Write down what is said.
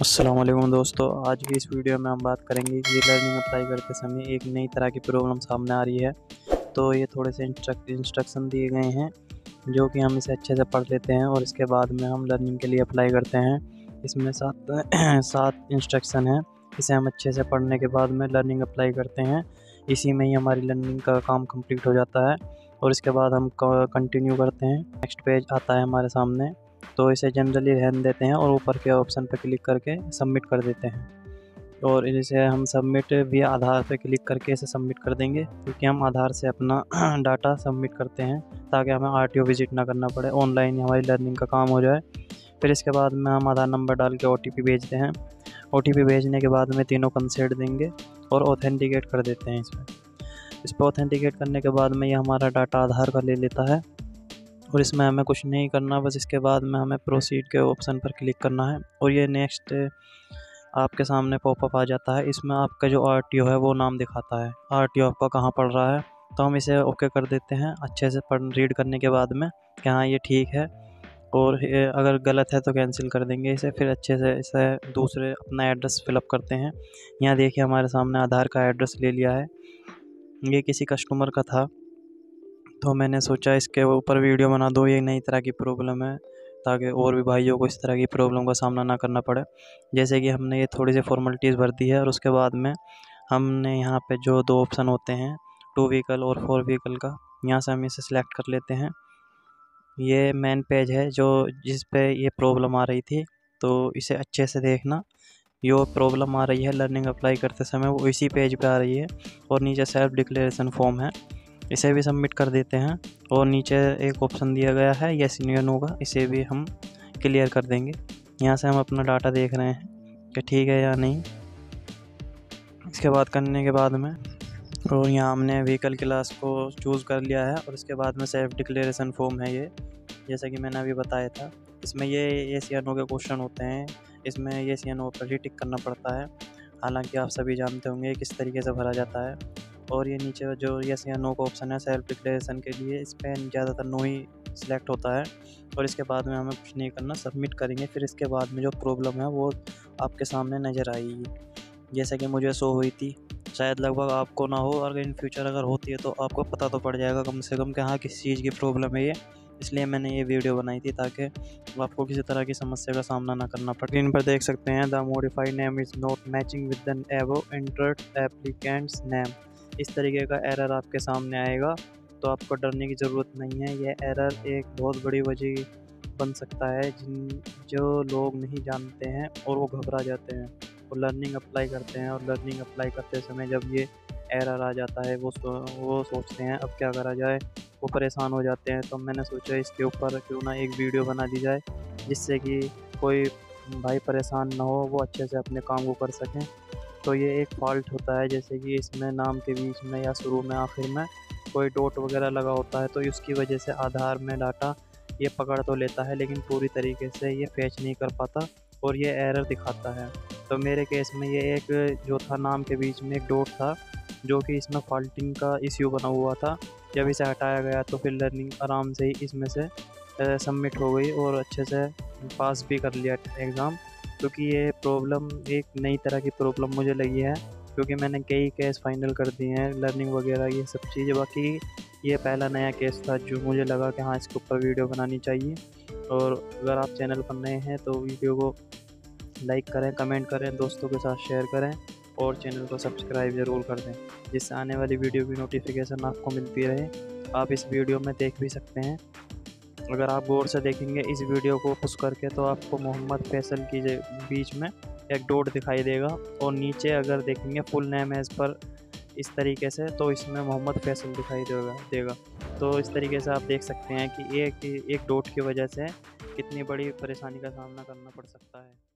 अस्सलामुअलैकुम दोस्तों, आज की इस वीडियो में हम बात करेंगे कि लर्निंग अप्लाई करते समय एक नई तरह की प्रॉब्लम सामने आ रही है। तो ये थोड़े से इंस्ट्रक्शन दिए गए हैं जो कि हम इसे अच्छे से पढ़ लेते हैं और इसके बाद में हम लर्निंग के लिए अप्लाई करते हैं। इसमें सात इंस्ट्रक्शन हैं, इसे हम अच्छे से पढ़ने के बाद में लर्निंग अप्लाई करते हैं। इसी में ही हमारी लर्निंग का काम कम्प्लीट हो जाता है और इसके बाद हम कंटिन्यू करते हैं। नेक्स्ट पेज आता है हमारे सामने, तो इसे जनरली रहने देते हैं और ऊपर के ऑप्शन पर क्लिक करके सबमिट कर देते हैं। और इसे हम सबमिट भी आधार पर क्लिक करके इसे सबमिट कर देंगे, क्योंकि हम आधार से अपना डाटा सबमिट करते हैं ताकि हमें आरटीओ विजिट ना करना पड़े, ऑनलाइन हमारी लर्निंग का काम हो जाए। फिर इसके बाद में हम आधार नंबर डाल के ओटीपी भेजते हैं। ओटीपी भेजने के बाद में तीनों कंसेंट देंगे और ऑथेंटिकेट कर देते हैं। इस पर ऑथेंटिकेट करने के बाद में ये हमारा डाटा आधार का ले लेता है और इसमें हमें कुछ नहीं करना, बस इसके बाद में हमें प्रोसीड के ऑप्शन पर क्लिक करना है और ये नेक्स्ट आपके सामने पॉपअप आ जाता है। इसमें आपका जो आरटीओ है वो नाम दिखाता है, आरटीओ आपका कहाँ पढ़ रहा है। तो हम इसे ओके कर देते हैं अच्छे से रीड करने के बाद में कि हाँ ये ठीक है, और अगर गलत है तो कैंसिल कर देंगे इसे। फिर अच्छे से इसे दूसरे अपना एड्रेस फिलअप करते हैं। यहाँ देखिए हमारे सामने आधार का एड्रेस ले लिया है, ये किसी कस्टमर का था तो मैंने सोचा इसके ऊपर वीडियो बना दो। ये नई तरह की प्रॉब्लम है ताकि और भी भाइयों को इस तरह की प्रॉब्लम का सामना ना करना पड़े। जैसे कि हमने ये थोड़ी सी फॉर्मेलिटीज़ भर दी है और उसके बाद में हमने यहाँ पे जो दो ऑप्शन होते हैं 2 व्हीकल और 4 व्हीकल का, यहाँ से हम इसे सिलेक्ट कर लेते हैं। ये मेन पेज है जिस पे ये प्रॉब्लम आ रही थी, तो इसे अच्छे से देखना। जो प्रॉब्लम आ रही है लर्निंग अप्लाई करते समय वो इसी पेज पर आ रही है। और नीचे सेल्फ डिक्लेरेशन फॉर्म है, इसे भी सबमिट कर देते हैं। और नीचे एक ऑप्शन दिया गया है यस नो होगा, इसे भी हम क्लियर कर देंगे। यहाँ से हम अपना डाटा देख रहे हैं कि ठीक है या नहीं। इसके बाद करने के बाद में और यहाँ हमने व्हीकल क्लास को चूज़ कर लिया है और इसके बाद में सेल्फ डिक्लेरेशन फॉर्म है ये, जैसा कि मैंने अभी बताया था। इसमें ये यस नो के क्वेश्चन होते हैं, इसमें यस नो पर ही टिक करना पड़ता है। हालाँकि आप सभी जानते होंगे किस तरीके से भरा जाता है। और ये नीचे जो यस या नो का ऑप्शन है सेल्फ डिक्लेरेशन के लिए, इस पर ज़्यादातर नो ही सिलेक्ट होता है। और इसके बाद में हमें कुछ नहीं करना, सबमिट करेंगे। फिर इसके बाद में जो प्रॉब्लम है वो आपके सामने नज़र आएगी, जैसे कि मुझे शो हुई थी, शायद लगभग आपको ना हो। और इन फ्यूचर अगर होती है तो आपको पता तो पड़ जाएगा कम से कम कि हाँ किस चीज़ की प्रॉब्लम है ये। इसलिए मैंने ये वीडियो बनाई थी ताकि आपको किसी तरह की समस्या का सामना ना करना पड़े। स्क्रीन पर देख सकते हैं the modified name is not matching with the above entered applicants name. इस तरीके का एरर आपके सामने आएगा, तो आपको डरने की ज़रूरत नहीं है। यह एरर एक बहुत बड़ी वजह बन सकता है जो लोग नहीं जानते हैं और वो घबरा जाते हैं और लर्निंग अप्लाई करते हैं। और लर्निंग अप्लाई करते समय जब ये एरर आ जाता है वो सोचते हैं अब क्या करा जाए, वो परेशान हो जाते हैं। तो मैंने सोचा इसके ऊपर क्यों ना एक वीडियो बना दी जाए, जिससे कि कोई भाई परेशान ना हो, वो अच्छे से अपने काम को कर सकें। तो ये एक फॉल्ट होता है, जैसे कि इसमें नाम के बीच में या शुरू में आखिर में कोई डॉट वगैरह लगा होता है, तो इसकी वजह से आधार में डाटा ये पकड़ तो लेता है लेकिन पूरी तरीके से ये फेच नहीं कर पाता और ये एरर दिखाता है। तो मेरे केस में ये एक जो था नाम के बीच में एक डॉट था जो कि इसमें फॉल्टिंग का इश्यू बना हुआ था। जब इसे हटाया गया तो फिर लर्निंग आराम से ही इसमें से सबमिट हो गई और अच्छे से पास भी कर लिया एग्ज़ाम। क्योंकि ये प्रॉब्लम एक नई तरह की प्रॉब्लम मुझे लगी है, क्योंकि मैंने कई केस फाइनल कर दिए हैं लर्निंग वगैरह ये सब चीज़ें। बाकी ये पहला नया केस था जो मुझे लगा कि हाँ इसके ऊपर वीडियो बनानी चाहिए। और अगर आप चैनल पर नए हैं तो वीडियो को लाइक करें, कमेंट करें, दोस्तों के साथ शेयर करें और चैनल को सब्सक्राइब ज़रूर कर दें, जिससे आने वाली वीडियो की नोटिफिकेशन आपको मिलती रहे। आप इस वीडियो में देख भी सकते हैं, अगर आप गौर से देखेंगे इस वीडियो को पुश करके तो आपको मोहम्मद फैसल की बीच में एक डॉट दिखाई देगा। और नीचे अगर देखेंगे फुल नेम है इस पर इस तरीके से, तो इसमें मोहम्मद फैसल दिखाई देगा। तो इस तरीके से आप देख सकते हैं कि एक डॉट की वजह से कितनी बड़ी परेशानी का सामना करना पड़ सकता है।